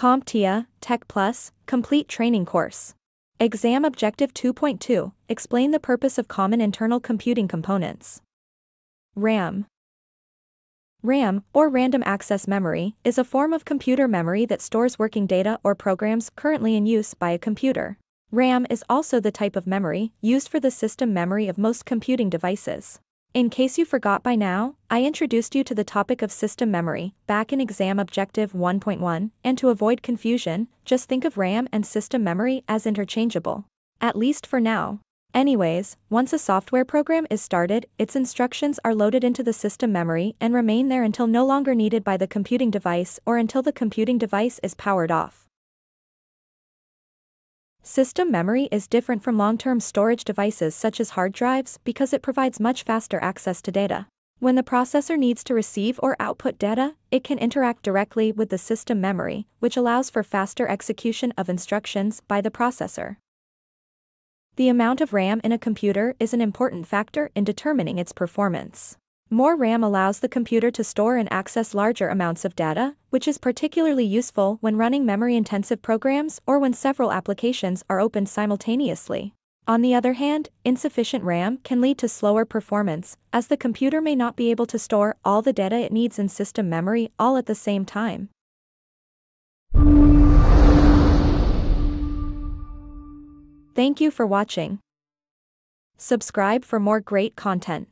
CompTIA, Tech+, Complete Training Course. Exam Objective 2.2, Explain the Purpose of Common Internal Computing Components. RAM. RAM, or Random Access Memory, is a form of computer memory that stores working data or programs currently in use by a computer. RAM is also the type of memory used for the system memory of most computing devices. In case you forgot by now, I introduced you to the topic of system memory back in Exam Objective 1.1, and to avoid confusion, just think of RAM and system memory as interchangeable. At least for now. Anyways, once a software program is started, its instructions are loaded into the system memory and remain there until no longer needed by the computing device or until the computing device is powered off. System memory is different from long-term storage devices such as hard drives because it provides much faster access to data. When the processor needs to receive or output data, it can interact directly with the system memory, which allows for faster execution of instructions by the processor. The amount of RAM in a computer is an important factor in determining its performance. More RAM allows the computer to store and access larger amounts of data, which is particularly useful when running memory-intensive programs or when several applications are opened simultaneously. On the other hand, insufficient RAM can lead to slower performance, as the computer may not be able to store all the data it needs in system memory all at the same time. Thank you for watching. Subscribe for more great content.